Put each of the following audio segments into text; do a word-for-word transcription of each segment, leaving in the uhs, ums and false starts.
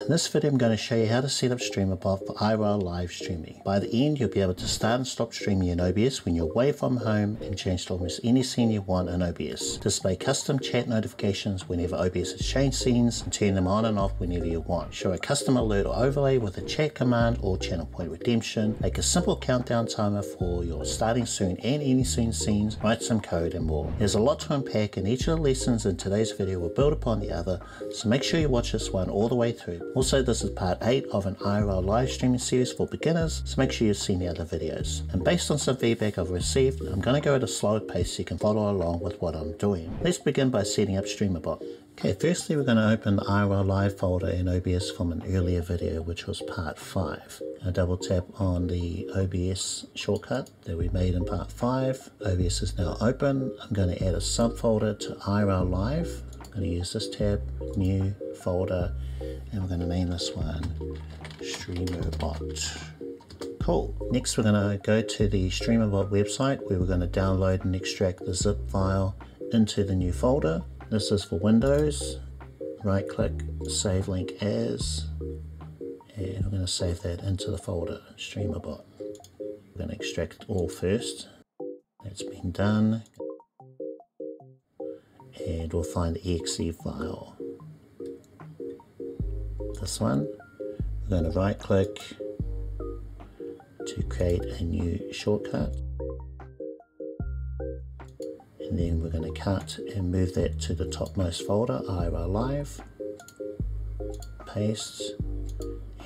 In this video, I'm going to show you how to set up Streamer dot bot for I R L live streaming. By the end, you'll be able to start and stop streaming in O B S when you're away from home and change to almost any scene you want in O B S. Display custom chat notifications whenever O B S has changed scenes and turn them on and off whenever you want. Show a custom alert or overlay with a chat command or channel point redemption. Make a simple countdown timer for your starting soon and any soon scenes. Write some code and more. There's a lot to unpack, and each of the lessons in today's video will build upon the other, so make sure you watch this one all the way through. Also, this is part eight of an I R L live streaming series for beginners, so make sure you've seen the other videos. And based on some feedback I've received, I'm going to go at a slower pace so you can follow along with what I'm doing. Let's begin by setting up Streamer dot bot. Okay, firstly we're going to open the I R L live folder in O B S from an earlier video, which was part five. I double tap on the O B S shortcut that we made in part five. O B S is now open. I'm going to add a subfolder to I R L live. I'm going to use this tab, new folder, and we're going to name this one Streamer dot bot. Cool. Next we're going to go to the Streamer dot bot website where we're going to download and extract the zip file into the new folder. This is for Windows. Right click, save link as, and we're going to save that into the folder Streamer dot bot. We're going to extract all first. That's been done. And we'll find the E X E file. This one. We're going to right click to create a new shortcut, and then we're going to cut and move that to the topmost folder I R L live, paste,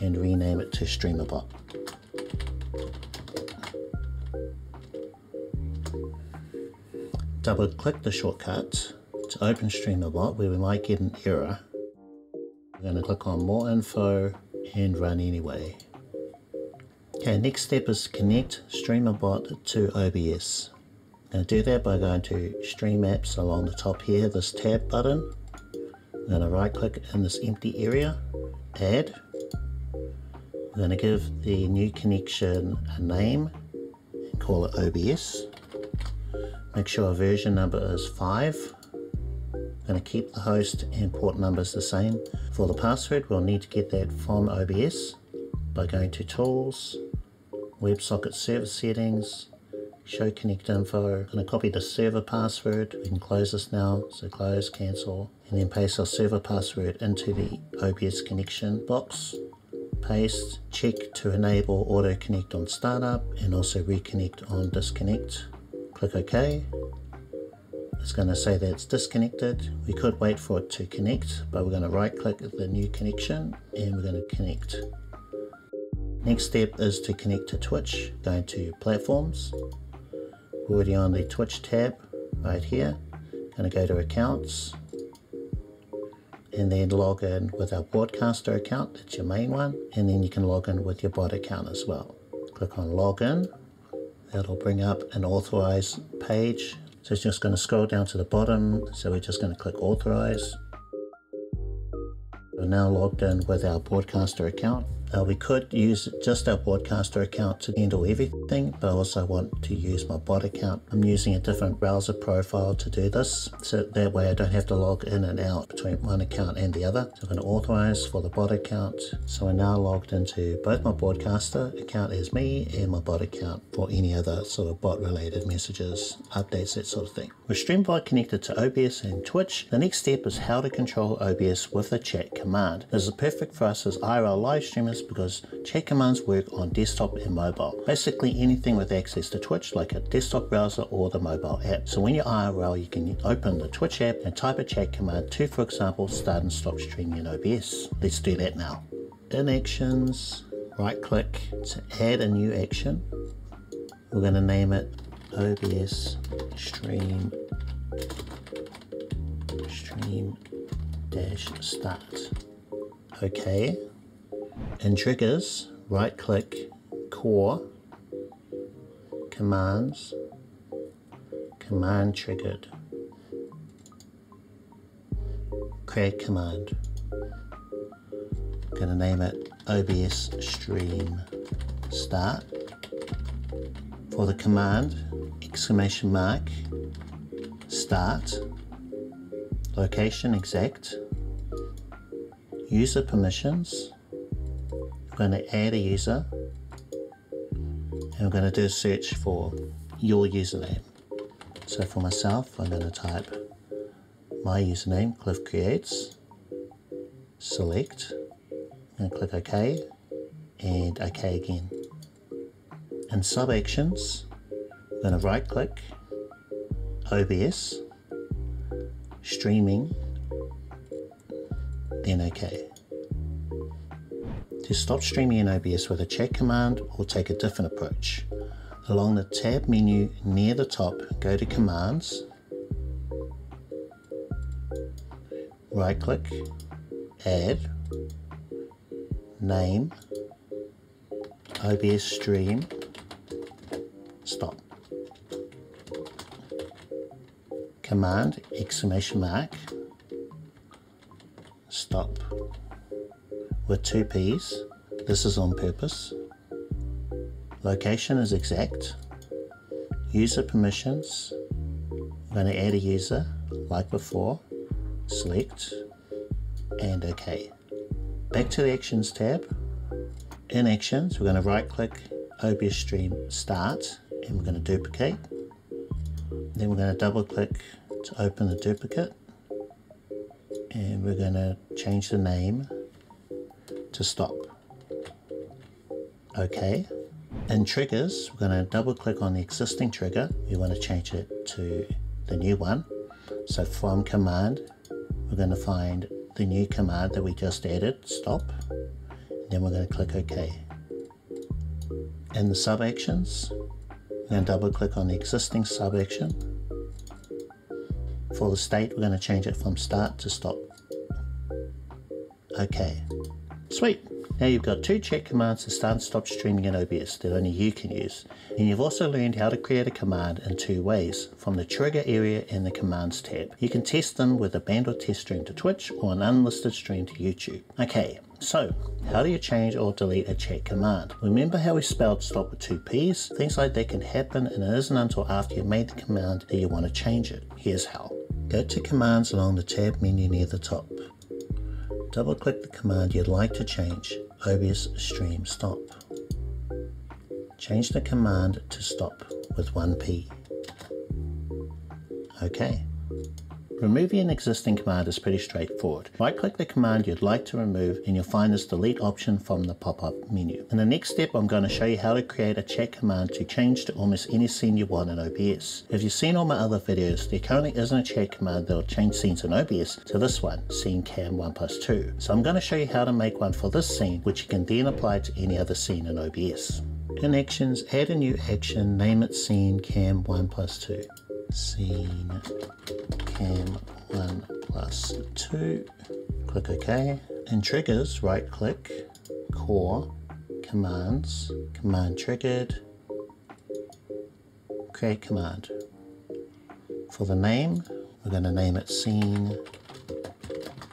and rename it to Streamer dot bot. Double click the shortcut to open Streamer dot bot where we might get an error. We're going to click on more info and run anyway. Okay, next step is to connect Streamer dot bot to O B S. Now do that by going to Stream Apps along the top here, this tab button. I'm going to right click in this empty area, add. We're going to give the new connection a name and call it O B S. Make sure our version number is five. I'm going to keep the host and port numbers the same. For the password, we'll need to get that from O B S by going to Tools, WebSocket Server Settings, Show Connect Info. I'm going to copy the server password. We can close this now, so close, cancel, and then paste our server password into the O B S connection box. Paste, check to enable auto connect on startup and also reconnect on disconnect. Click OK. It's going to say that it's disconnected. We could wait for it to connect, but we're going to right click the new connection and we're going to connect. Next step is to connect to Twitch. Going to Platforms. We're already on the Twitch tab right here. Going to go to Accounts and then log in with our broadcaster account. That's your main one. And then you can log in with your bot account as well. Click on Login. That'll bring up an authorized page. So it's just going to scroll down to the bottom, so we're just going to click Authorize. We're now logged in with our broadcaster account. Now we could use just our broadcaster account to handle everything, but I also want to use my bot account. I'm using a different browser profile to do this, so that way I don't have to log in and out between one account and the other. So I'm going to Authorize for the bot account. So I'm now logged into both my broadcaster account as me and my bot account for any other sort of bot related messages, updates, that sort of thing. With Streamer dot bot connected to O B S and Twitch, the next step is how to control O B S with a chat command. This is perfect for us as I R L live streamers because chat commands work on desktop and mobile. Basically anything with access to Twitch, like a desktop browser or the mobile app. So when you're I R L, you can open the Twitch app and type a chat command to, for example, start and stop streaming in O B S. Let's do that now. In Actions, right click to add a new action. We're going to name it O B S Stream Stream dash Start. Okay. In Triggers, right click, Core, Commands, Command Triggered, Create Command. I'm going to name it O B S Stream Start. For the command, exclamation mark, Start, Location Exact, user permissions, we're going to add a user, and we're going to do a search for your username. So for myself, I'm going to type my username, cliffcreates, select, and click OK, and OK again. In sub actions, I'm going to right click, O B S, streaming, then OK. To stop streaming in O B S with a chat command or take a different approach, along the tab menu near the top, go to commands, right click, add, name, O B S stream, stop. Command, exclamation mark, stop, with two P's, this is on purpose. Location is exact. User permissions, I'm going to add a user, like before, select, and OK. Back to the Actions tab. In Actions, we're going to right click, O B S Stream Start, and we're going to duplicate. Then we're going to double click to open the duplicate, and we're going to change the name to stop. OK. In Triggers, we're going to double click on the existing trigger. We want to change it to the new one. So from Command, we're going to find the new command that we just added, stop. And then we're going to click OK. In the Sub Actions, we're going to double click on the existing sub action. For the state, we're going to change it from start to stop. OK. Sweet. Now you've got two chat commands to start and stop streaming in O B S that only you can use. And you've also learned how to create a command in two ways, from the trigger area and the commands tab. You can test them with a banned or test stream to Twitch or an unlisted stream to YouTube. Okay, so how do you change or delete a chat command? Remember how we spelled stop with two P's? Things like that can happen, and it isn't until after you've made the command that you want to change it. Here's how. Go to commands along the tab menu near the top. Double click the command you'd like to change, O B S Stream Stop. Change the command to stop with one P. OK. Removing an existing command is pretty straightforward. Right click the command you'd like to remove and you'll find this delete option from the pop-up menu. In the next step, I'm going to show you how to create a chat command to change to almost any scene you want in O B S. If you've seen all my other videos, there currently isn't a chat command that will change scenes in O B S to this one, scene cam one plus two. So I'm going to show you how to make one for this scene, which you can then apply to any other scene in O B S. In Actions, add a new action, name it scene cam one plus two. Scene cam one plus two, click OK. In Triggers, right click, core, commands, command triggered, create command. For the name, we're going to name it scene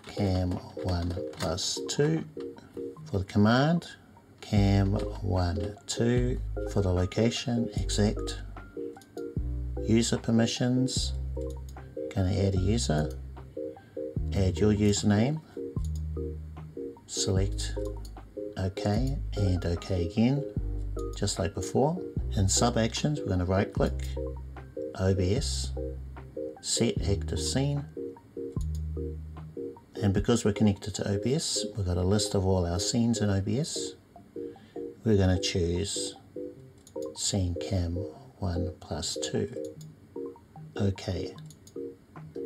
cam one plus two. For the command, cam one two. For the location, exact. User permissions, going to add a user, add your username, select OK and OK again, just like before. In sub actions, we're going to right click, O B S, set active scene, and because we're connected to O B S, we've got a list of all our scenes in O B S. We're going to choose scene cam one plus two. OK.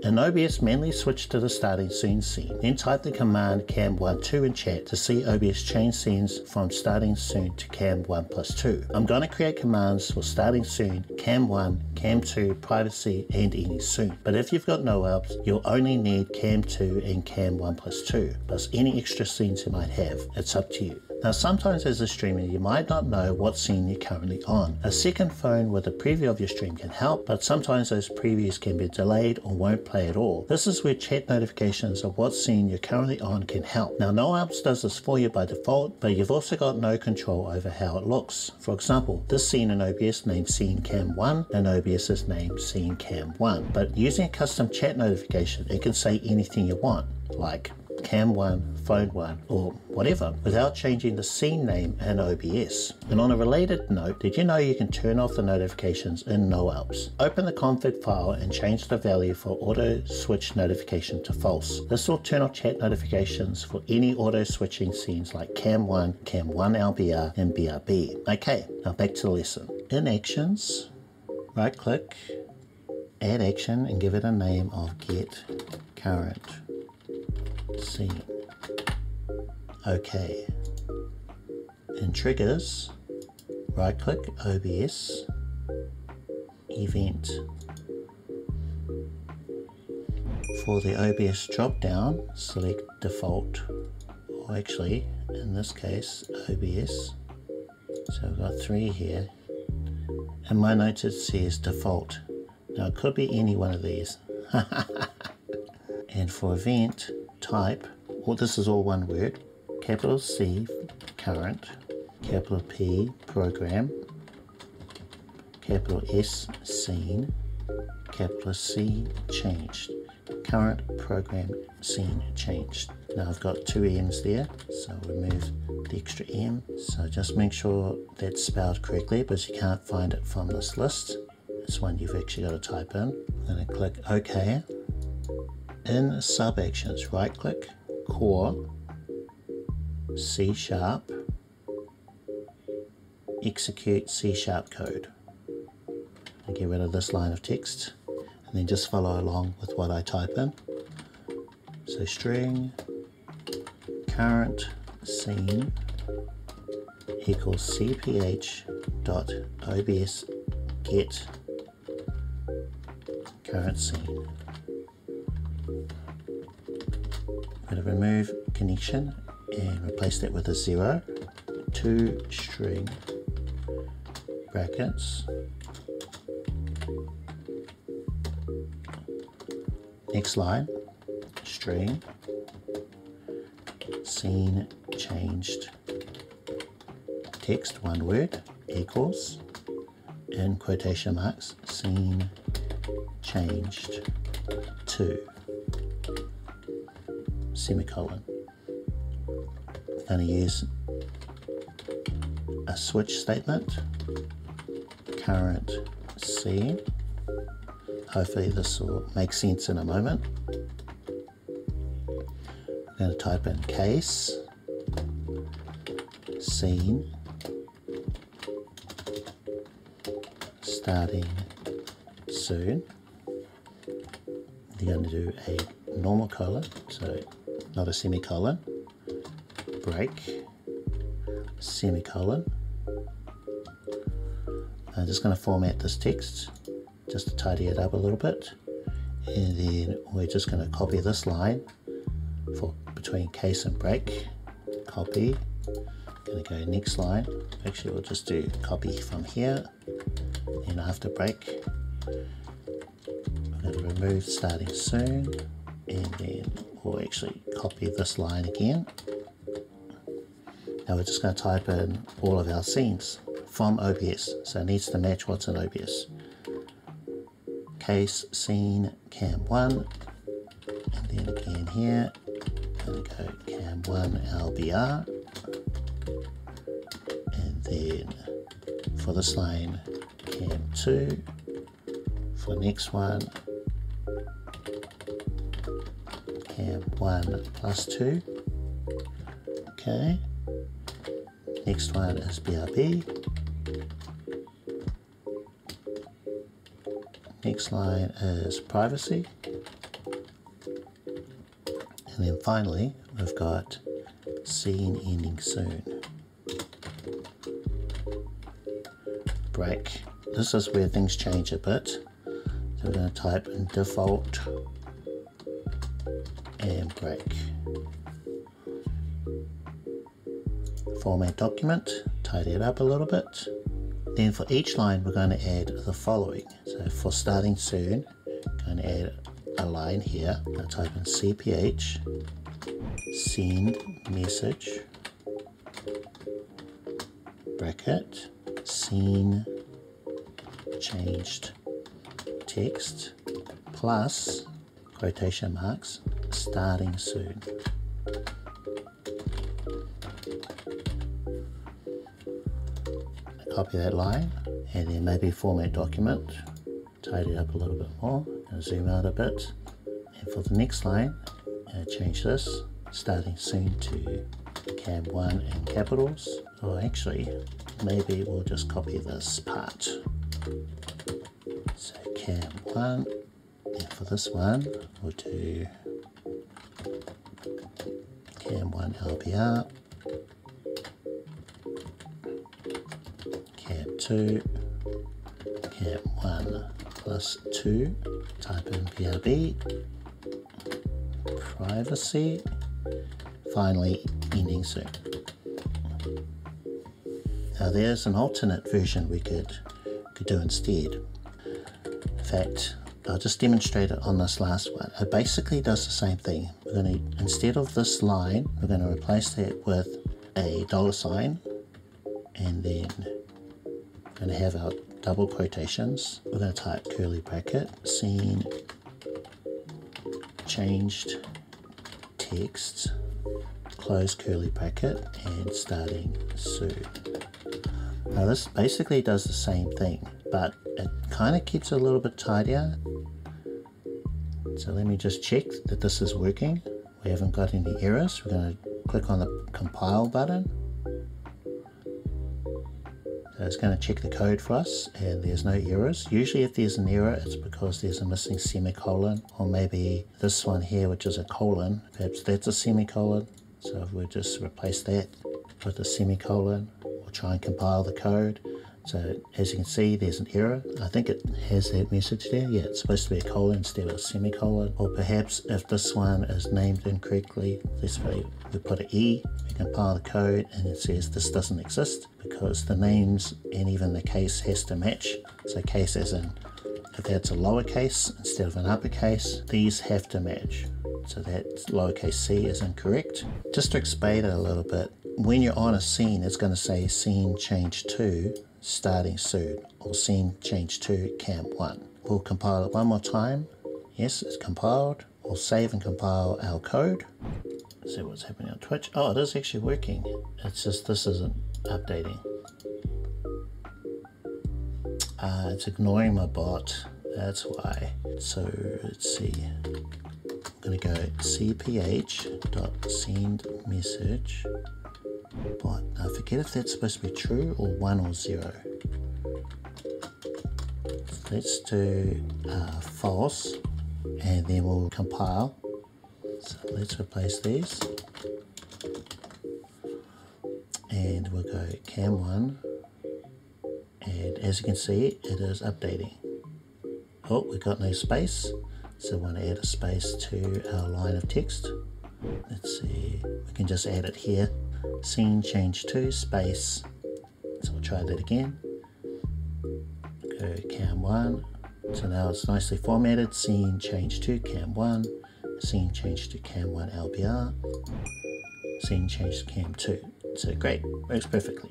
In O B S, manually switch to the starting scene scene, then type the command cam one two in chat to see O B S change scenes from starting soon to cam one plus two. I'm going to create commands for starting soon, cam one, cam two, privacy, and any soon. But if you've got NoAlbs, you'll only need cam two and cam one plus two, plus any extra scenes you might have. It's up to you. Now sometimes as a streamer you might not know what scene you're currently on. A second phone with a preview of your stream can help, but sometimes those previews can be delayed or won't play at all. This is where chat notifications of what scene you're currently on can help. Now NoAlbs does this for you by default, but you've also got no control over how it looks. For example, this scene in O B S named scene cam one and O B S is named scene cam one. But using a custom chat notification, it can say anything you want, like cam one, phone one, or whatever, without changing the scene name and O B S. And on a related note, did you know you can turn off the notifications in NoAlbs? Open the config file and change the value for auto switch notification to false. This will turn off chat notifications for any auto switching scenes like cam one, cam one L B R, and B R B. Okay, now back to the lesson. In actions, right click, add action, and give it a name of get current scene. Okay. In triggers, right click, O B S, event. For the O B S drop down, select default, or actually in this case O B S. So we've got three here. In my notes it says default. Now it could be any one of these. And for event type, well, this is all one word, capital C current, capital P program, capital S scene, capital C changed, current program scene changed. Now I've got two M's there, so remove the extra M. So just make sure that's spelled correctly because you can't find it from this list. This one you've actually got to type in. Then I click OK. In sub actions, right click, core, C sharp, execute C sharp code. And get rid of this line of text and then just follow along with what I type in. So string current scene equals cph dot obs get current scene. I'm going to remove connection and replace that with a zero, two string brackets. Next line, string scene changed text, one word, equals, in quotation marks, scene changed to, semicolon. I'm going to use a switch statement, current scene. Hopefully this will make sense in a moment. I'm going to type in case scene starting soon. You're going to do a normal colon, so not a semicolon, break, semicolon. I'm just going to format this text just to tidy it up a little bit, and then we're just going to copy this line for between case and break. Copy. I'm going to go next line. Actually, we'll just do copy from here, and after break, I'm going to remove starting soon, and then we'll actually copy this line again. Now we're just going to type in all of our scenes from O B S, so it needs to match what's in O B S. Case scene cam one, and then again here I'm going to go cam one L B R, and then for this line cam two, for the next one cam one plus two. Okay, next one is B R B. Next line is privacy. And then finally, we've got scene ending soon. Break. This is where things change a bit. So we're going to type in default and break. Format document, tidy it up a little bit. Then for each line we're going to add the following. So for starting soon, I'm going to add a line here. I'm going to type in C P H, send message, bracket, scene changed text, plus quotation marks, starting soon. Copy that line and then maybe format document, tidy it up a little bit more, and zoom out a bit. And for the next line, uh, change this starting soon to cam one and capitals. Oh, actually, maybe we'll just copy this part. So cam one, and for this one, we'll do cam one L B R, cam two, cam one plus two, type in P R B, privacy, finally ending soon. Now there's an alternate version we could, could do instead. In fact, I'll just demonstrate it on this last one. It basically does the same thing. We're going to, instead of this line, we're going to replace that with a dollar sign, and then we're going to have our double quotations. We're going to type curly bracket, scene, changed text, close curly bracket, and starting soon. Now this basically does the same thing, but it kind of keeps it a little bit tidier. So let me just check that this is working. We haven't got any errors. We're going to click on the compile button. So it's going to check the code for us, and there's no errors. Usually if there's an error, it's because there's a missing semicolon, or maybe this one here, which is a colon, perhaps that's a semicolon. So if we just replace that with a semicolon, we'll try and compile the code. So as you can see, there's an error. I think it has that message there. Yeah, it's supposed to be a colon instead of a semicolon. Or perhaps if this one is named incorrectly, this way we put an E, we compile the code, and it says this doesn't exist because the names and even the case has to match. So case as in, if that's a lowercase instead of an uppercase, these have to match. So that lowercase c is incorrect. Just to explain it a little bit, when you're on a scene, it's going to say scene change to starting soon, or scene change to cam one. We'll compile it one more time. Yes, it's compiled. We'll save and compile our code. See what's happening on Twitch. Oh, it is actually working. It's just this isn't updating. Uh, it's ignoring my bot. That's why. So let's see. I'm gonna go c p h dot send message. But I forget if that's supposed to be true or one or zero. Let's do uh, false, and then we'll compile. So let's replace these, and we'll go cam one, and as you can see, it is updating. Oh, we got no space, so we want to add a space to our line of text. Let's see, we can just add it here. Scene change to space. So we'll try that again. Go cam one. So now it's nicely formatted. Scene change to cam one. Scene change to cam one L B R. Scene change to cam two. So great, works perfectly.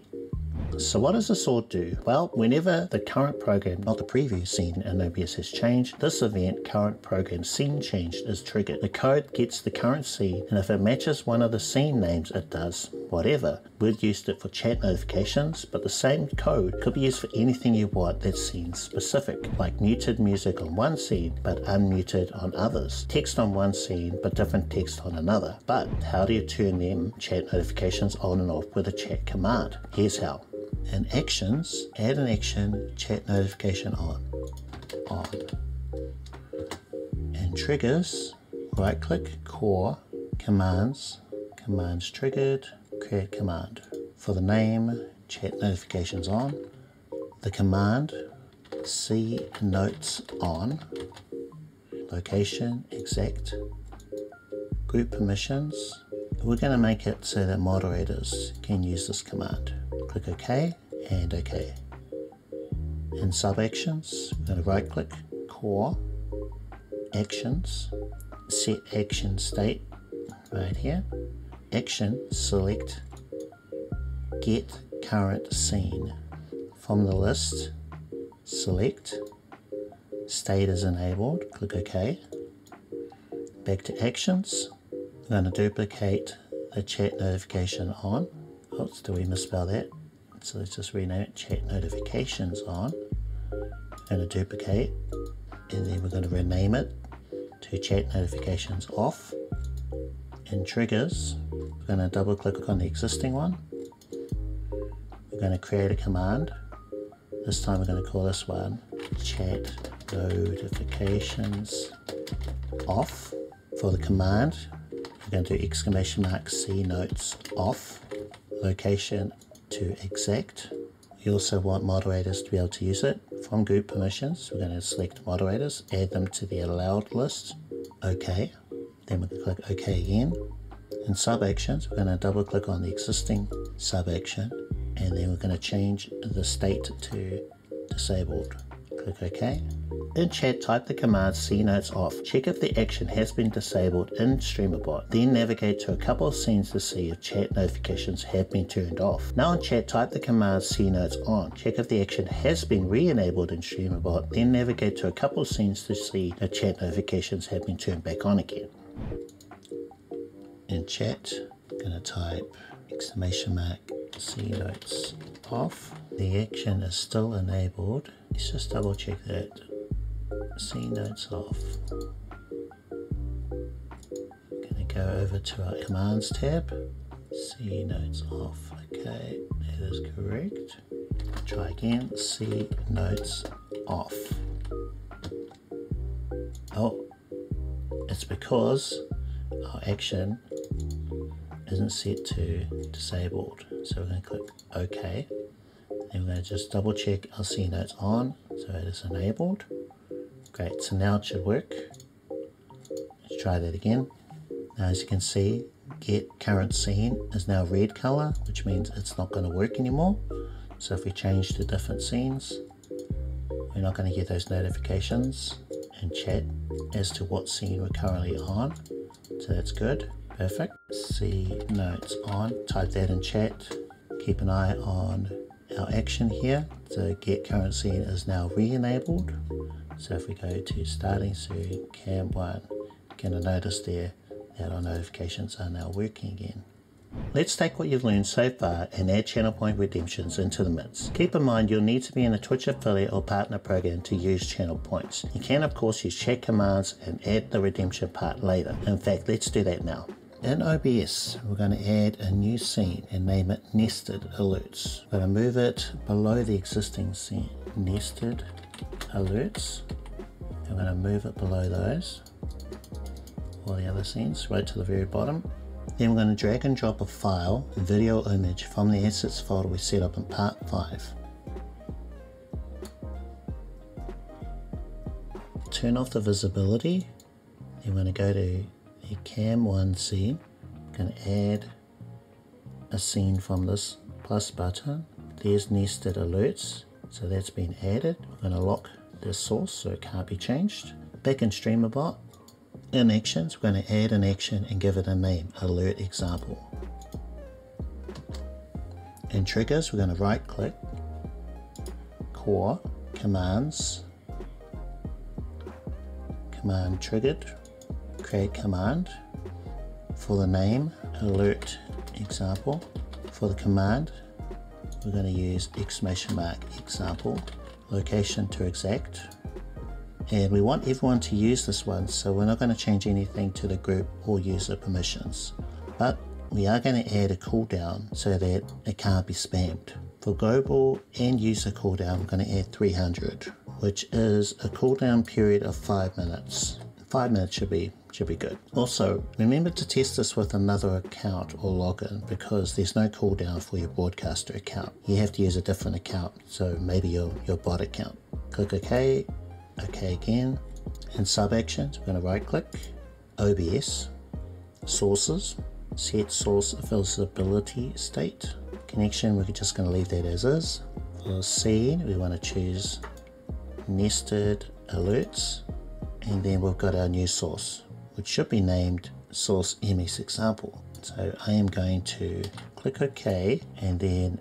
So what does this all do? Well, whenever the current program, not the preview scene in O B S, has changed, this event, current program scene changed, is triggered. The code gets the current scene, and if it matches one of the scene names, it does whatever. We've used it for chat notifications, but the same code could be used for anything you want that's scene specific, like muted music on one scene, but unmuted on others. Text on one scene, but different text on another. But how do you turn them chat notifications on and off with a chat command? Here's how. In actions, add an action, chat notification on, on. In triggers, right click, core, commands, commands triggered, create command. For the name, chat notifications on. The command, see notes on. Location, exact. Group permissions, we're going to make it so that moderators can use this command. Click OK and OK. In sub-actions, we're going to right-click, core, actions, set action state right here, action, select, get current scene. From the list, select, state is enabled, click OK. Back to actions, going to duplicate the chat notification on. Oops, did we misspell that? So let's just rename it chat notifications on. We're going to duplicate, and then we're going to rename it to chat notifications off. In triggers, we're going to double click on the existing one. We're going to create a command. This time we're going to call this one chat notifications off. For the command, we're going to do exclamation mark C notes off, location to exact. You also want moderators to be able to use it. From group permissions, we're going to select moderators, add them to the allowed list, OK. Then we can click OK again. In sub actions, we're going to double click on the existing sub action, and then we're going to change the state to disabled. Click OK. In chat, type the command C notes off. Check if the action has been disabled in Streamer dot bot. Then navigate to a couple of scenes to see if chat notifications have been turned off. Now in chat, type the command C notes on. Check if the action has been re-enabled in Streamer dot bot. Then navigate to a couple of scenes to see if chat notifications have been turned back on again. In chat, I'm going to type exclamation mark C notes off. The action is still enabled. Let's just double check that. C notes off. I'm going to go over to our commands tab. C notes off. Okay, that is correct. Try again. C notes off. Oh, it's because our action isn't set to disabled. So we're going to click OK. And we're going to just double check our C notes on. So it is enabled. Great, so now it should work. Let's try that again. Now as you can see, get current scene is now red color, which means it's not going to work anymore. So if we change to different scenes, we're not going to get those notifications and chat as to what scene we're currently on. So that's good, perfect. See notes on, type that in chat. Keep an eye on our action here. So get current scene is now re-enabled. So if we go to starting soon, cam one, you're going to notice there that our notifications are now working again. Let's take what you've learned so far and add channel point redemptions into the mix. Keep in mind you'll need to be in a Twitch affiliate or partner program to use channel points. You can of course use chat commands and add the redemption part later. In fact, let's do that now. In O B S, we're going to add a new scene and name it Nested Alerts. We're going to move it below the existing scene. Nested Alerts. I'm going to move it below those, all the other scenes, right to the very bottom. Then we're going to drag and drop a file, a video image from the assets folder we set up in part five. Turn off the visibility. Then we're going to go to the cam one scene. I'm going to add a scene from this plus button. There's Nested Alerts, so that's been added. We're going to lock this source so it can't be changed. Back in Streamer dot bot, in actions, we're going to add an action and give it a name, alert example. In triggers, we're going to right click, core, commands, command triggered, create command. For the name, alert example. For the command, we're going to use exclamation mark example. Location to exact, and we want everyone to use this one, so we're not going to change anything to the group or user permissions, but we are going to add a cooldown so that it can't be spammed. For global and user cooldown, we're going to add three hundred, which is a cooldown period of five minutes. Five minutes should be should be good. Also, remember to test this with another account or login, because there's no cooldown for your broadcaster account. You have to use a different account, so maybe your, your bot account. Click OK, OK again. In sub actions, we're going to right click, O B S, sources, set source visibility state. Connection, we're just going to leave that as is. For scene, we want to choose Nested Alerts, and then we've got our new source, which should be named source M S example. So I am going to click OK, and then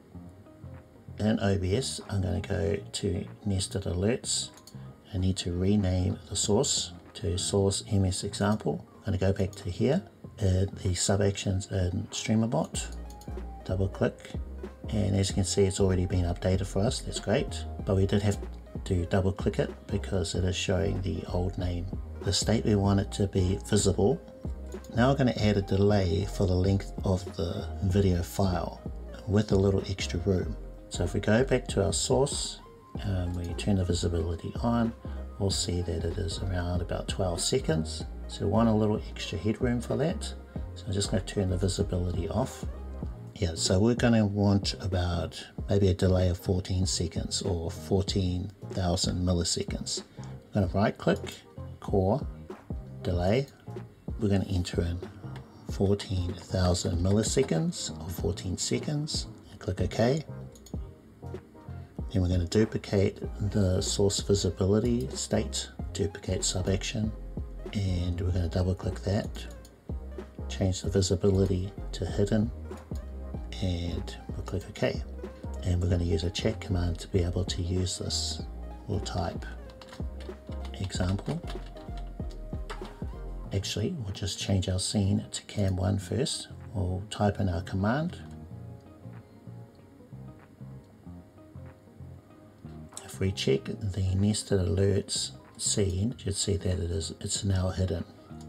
in O B S, I'm going to go to Nested Alerts. I need to rename the source to source M S example. I'm going to go back to here. uh, the sub actions in Streamer.bot, double click, and as you can see it's already been updated for us. That's great, but we did have to double click it because it is showing the old name. The state we want it to be visible. Now we're going to add a delay for the length of the video file with a little extra room. So if we go back to our source and we turn the visibility on, we'll see that it is around about twelve seconds. So we want a little extra headroom for that. So I'm just going to turn the visibility off. Yeah, so we're going to want about maybe a delay of fourteen seconds or fourteen thousand milliseconds. I'm going to right click, core, delay. We're going to enter in fourteen thousand milliseconds or fourteen seconds and click OK. Then we're going to duplicate the source visibility state, duplicate sub action, and we're going to double click that, change the visibility to hidden, and we'll click OK. And we're going to use a check command to be able to use this. We'll type example. Actually, we'll just change our scene to cam one first. We'll type in our command. If we check the nested alerts scene, you should see that it is, it's now hidden.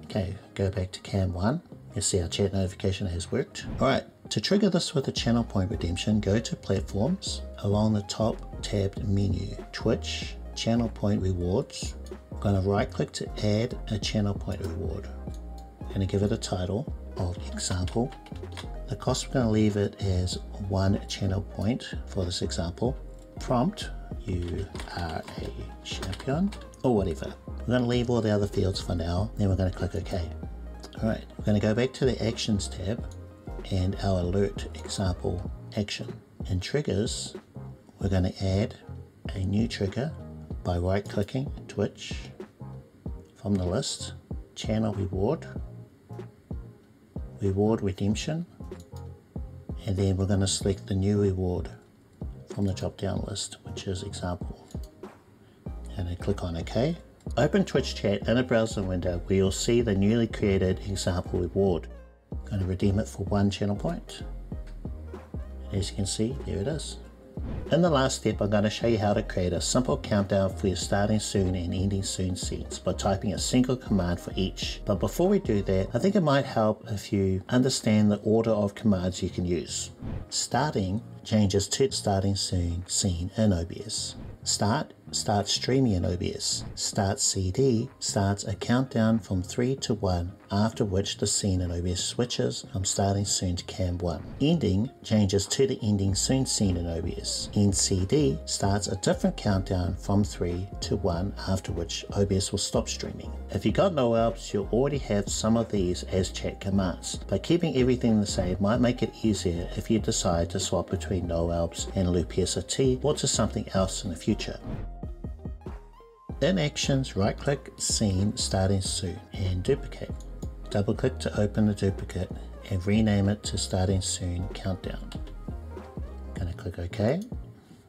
Okay, go back to cam one. You see our chat notification has worked. All right, to trigger this with a channel point redemption, go to platforms, along the top tabbed menu, Twitch, channel point rewards. Going to right click to add a channel point reward. I'm going to give it a title of example. The cost, we're going to leave it as one channel point for this example. Prompt, you are a champion, or whatever. We're going to leave all the other fields for now, then we're going to click OK. Alright, we're going to go back to the actions tab and our alert example action. In triggers, we're going to add a new trigger by right clicking Twitch from the list, channel reward, reward redemption, and then we're going to select the new reward from the drop down list, which is example, and then click on OK. Open Twitch chat in a browser window where you'll see the newly created example reward. I'm going to redeem it for one channel point. As you can see, there it is. In the last step, I'm going to show you how to create a simple countdown for your starting soon and ending soon scenes by typing a single command for each. But before we do that, I think it might help if you understand the order of commands you can use. Starting changes to starting soon scene in O B S. Start starts streaming in O B S. Start C D starts a countdown from three to one, after which the scene in O B S switches from starting soon to cam one. Ending changes to the ending soon scene in O B S. End C D starts a different countdown from three to one, after which O B S will stop streaming. If you got NoAlbs, you'll already have some of these as chat commands, but keeping everything the same might make it easier if you decide to swap between NoAlbs and LoopSRT or to something else in the future. In actions, right click scene starting soon and duplicate. Double click to open the duplicate and rename it to starting soon countdown. I'm going to click OK.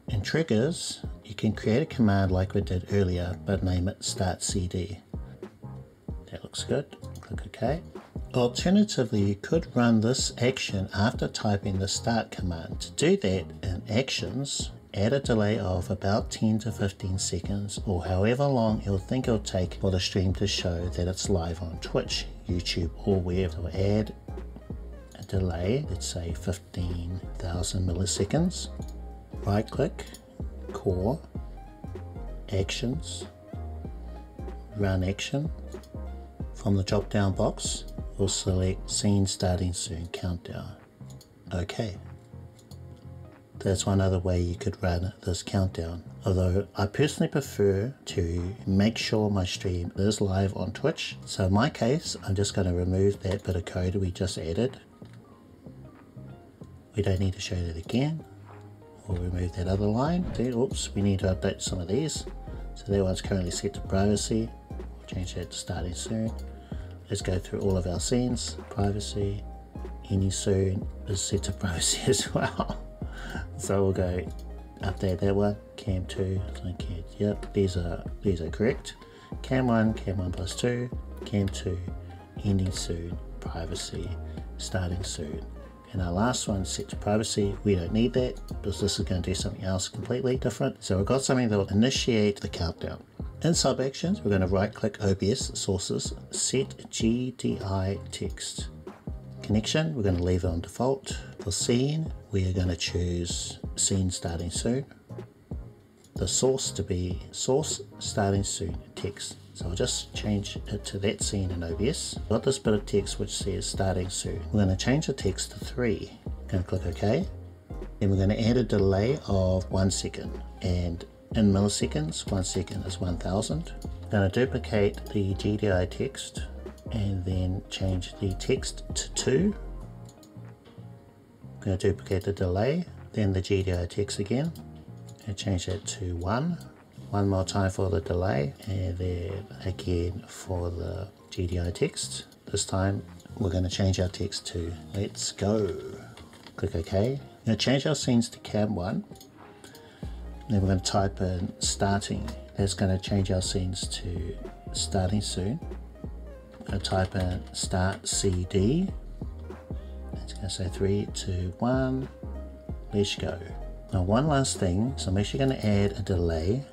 In triggers, you can create a command like we did earlier but name it start C D. That looks good. Click OK. Alternatively, you could run this action after typing the start command. To do that, in actions, add a delay of about ten to fifteen seconds or however long you'll think it'll take for the stream to show that it's live on Twitch, YouTube or wherever. So add a delay, let's say fifteen thousand milliseconds. Right click, core, actions, run action. From the drop down box, we'll select scene starting soon countdown. Okay. That's one other way you could run this countdown, although I personally prefer to make sure my stream is live on Twitch. So in my case, I'm just going to remove that bit of code we just added. We don't need to show that again. We'll remove that other line. Oops, we need to update some of these. So that one's currently set to privacy. We'll change that to starting soon. Let's go through all of our scenes. Privacy, any soon is set to privacy as well. So we'll go update that one. Cam two, okay, yep, these are these are correct. Cam one, cam one plus two, cam two, ending soon, privacy starting soon. And our last one, set to privacy, we don't need that because this is going to do something else completely different. So we've got something that will initiate the countdown. In sub actions, we're going to right click O B S sources, set G D I text. Connection, we're going to leave it on default. For scene, we are going to choose scene starting soon. The source to be source starting soon text. So I'll just change it to that scene in O B S. I've got this bit of text which says starting soon. We're going to change the text to three. I'm going to click OK. Then we're going to add a delay of one second. And in milliseconds, one second is one thousand. I'm going to duplicate the G D I text and then change the text to two. I'm going to duplicate the delay, then the G D I text again. And change that to one. One more time for the delay, and then again for the G D I text. This time we're going to change our text to let's go. Click OK. I'm going to change our scenes to cam one. Then we're going to type in starting. That's going to change our scenes to starting soon. I'm going to type in start C D. It's going to say three, two, one. Let's go. Now one last thing, so I'm actually going to add a delay.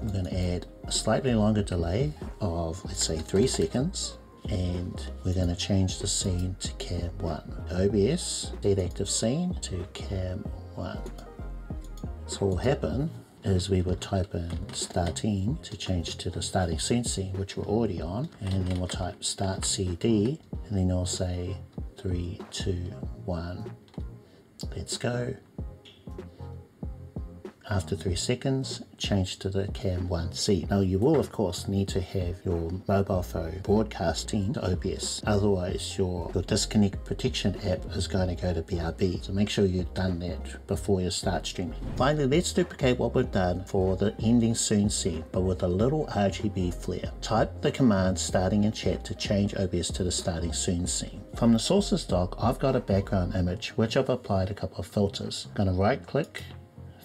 I'm going to add a slightly longer delay of, let's say, three seconds, and we're going to change the scene to cam one. O B S, set active scene to cam one. So what will happen is we will type in starting to change to the starting scene scene, which we're already on, and then we'll type start C D, and then I'll say three, two, one, let's go. After three seconds, change to the cam one scene. Now you will of course need to have your mobile phone broadcasting to O B S. Otherwise your, your disconnect protection app is going to go to B R B. So make sure you've done that before you start streaming. Finally, let's duplicate what we've done for the ending soon scene, but with a little R G B flare. Type the command starting in chat to change O B S to the starting soon scene. From the sources doc, I've got a background image which I've applied a couple of filters. I'm going to right click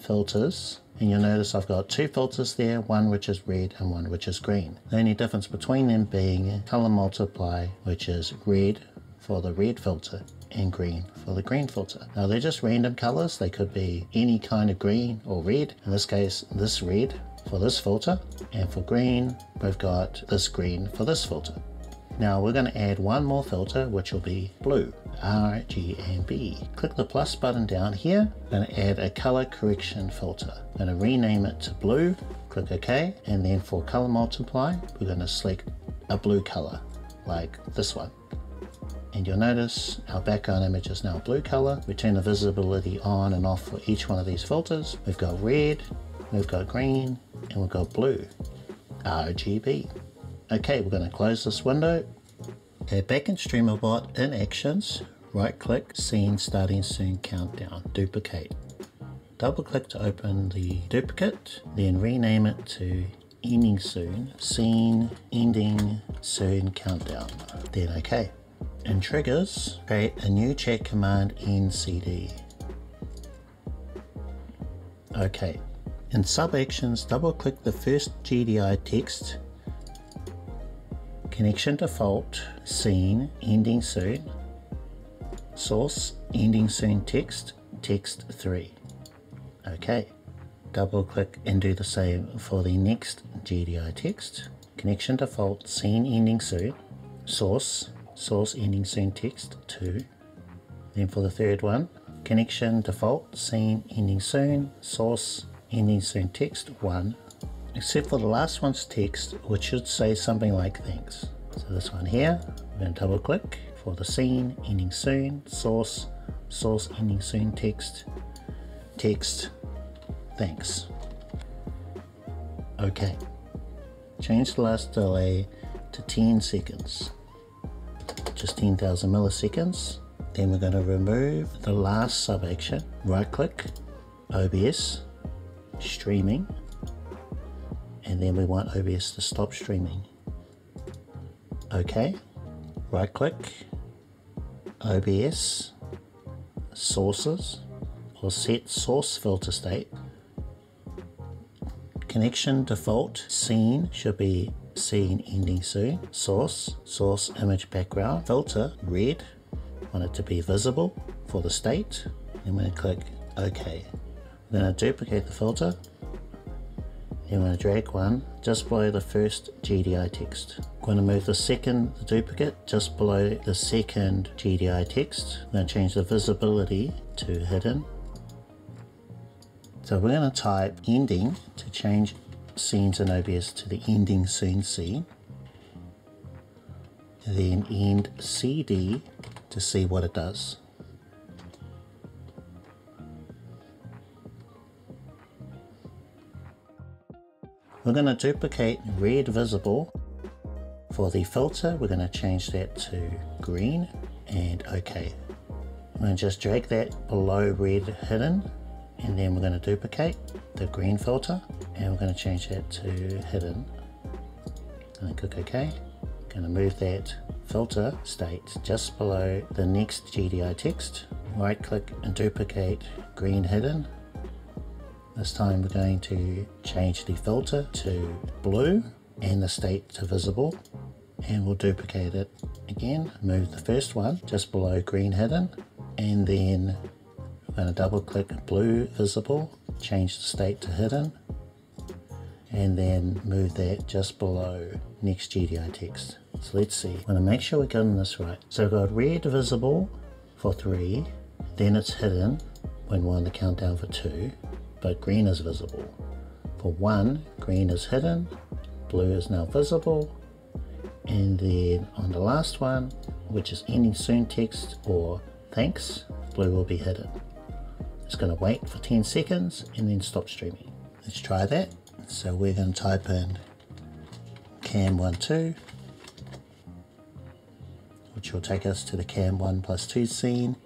filters, and you'll notice I've got two filters there, one which is red and one which is green. The only difference between them being color multiply, which is red for the red filter and green for the green filter. Now they're just random colors, they could be any kind of green or red. In this case, this red for this filter, and for green we've got this green for this filter. Now we're going to add one more filter which will be blue, R, G and B. Click the plus button down here. I'm going to add a color correction filter. I'm going to rename it to blue, click OK, and then for color multiply we're going to select a blue color like this one. And you'll notice our background image is now blue color. We turn the visibility on and off for each one of these filters. We've got red, we've got green, and we've got blue, R G B. Okay, we're going to close this window. Okay, back in Streamer.bot, in actions, right click, scene starting soon countdown, duplicate. Double click to open the duplicate, then rename it to ending soon, scene ending soon countdown, then okay. In triggers, create a new chat command N C D. Okay, in sub actions, double click the first G D I text. Connection default, scene, ending soon, source, ending soon text, text three. Okay, double click and do the same for the next G D I text. Connection default, scene, ending soon, source, source, ending soon text two. Then for the third one, connection default, scene, ending soon, source, ending soon text one. Except for the last one's text, which should say something like thanks. So this one here, we're going to double click for the scene ending soon, source, source ending soon text, text, thanks. Okay, change the last delay to ten seconds, just ten thousand milliseconds. Then we're going to remove the last sub action, right click, O B S, streaming. And then we want O B S to stop streaming. Okay, right click, O B S, sources, or set source filter state. Connection default scene should be scene ending soon, source, source image background, filter, red, want it to be visible for the state. I'm going to click OK. I'm going to duplicate the filter. I'm going to drag one just below the first G D I text. I'm going to move the second the duplicate just below the second G D I text. I'm going to change the visibility to hidden. So we're going to type ending to change scenes in O B S to the ending scene scene. Then end C D to see what it does. We're going to duplicate red visible. For the filter, we're going to change that to green and OK. I'm going to just drag that below red hidden, and then we're going to duplicate the green filter and we're going to change that to hidden. And click OK. I'm going to move that filter state just below the next G D I text. Right click and duplicate green hidden. This time we're going to change the filter to blue and the state to visible, and we'll duplicate it again. Move the first one just below green hidden, and then we're going to double click blue visible, change the state to hidden, and then move that just below next G D I text. So let's see. I want to make sure we're getting this right. So we've got red visible for three, then it's hidden when we're on the countdown for two. But green is visible. For one, green is hidden, blue is now visible, and then on the last one, which is ending soon text or thanks, blue will be hidden. It's going to wait for ten seconds and then stop streaming. Let's try that. So we're going to type in cam one two, which will take us to the cam one plus two scene,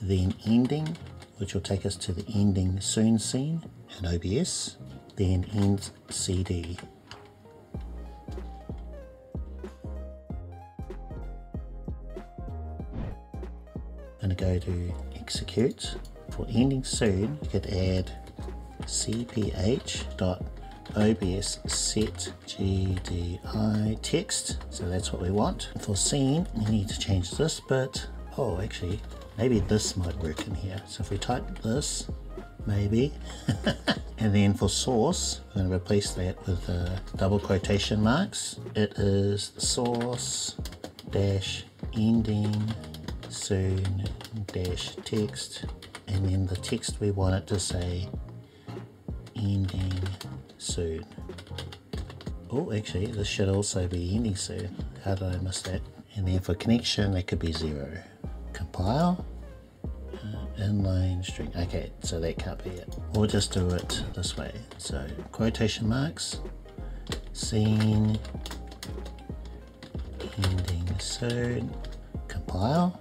then ending, which will take us to the ending soon scene in O B S, then end C D. I'm going to go to execute. For ending soon, you could add cph.obs set G D I text, so that's what we want. For scene, we need to change this bit. Oh, actually, maybe this might work in here. So if we type this, maybe. And then for source, we're going to replace that with uh, double quotation marks. It is source dash ending soon dash text. And then the text we want it to say ending soon. Oh, actually, this should also be ending soon. How did I miss that? And then for connection, it could be zero. Compile. Uh, inline string. Okay, so that can't be it. We'll just do it this way. So quotation marks, scene, ending soon, compile.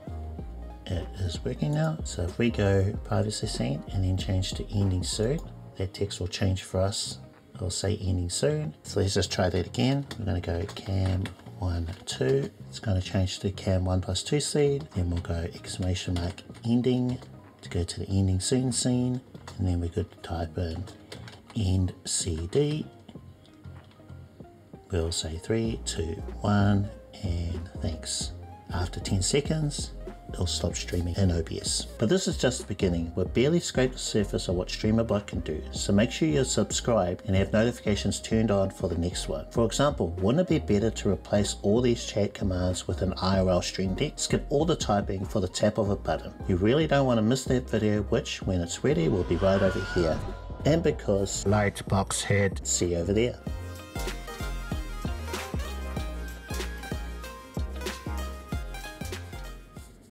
It is working now. So if we go privacy scene and then change to ending soon, that text will change for us. It'll say ending soon. So let's just try that again. We're going to go cam one, two, it's going to change to cam one plus two scene, then we'll go exclamation mark ending to go to the ending soon scene, and then we could type in end C D. We'll say three, two, one, and thanks. After ten seconds, it'll stop streaming in O B S. But this is just the beginning. We've barely scraped the surface of what Streamer dot bot can do, so make sure you're subscribed and have notifications turned on for the next one. For example, wouldn't it be better to replace all these chat commands with an I R L stream deck? Skip all the typing for the tap of a button. You really don't want to miss that video, which, when it's ready, will be right over here. And because Lightbox had, see over there.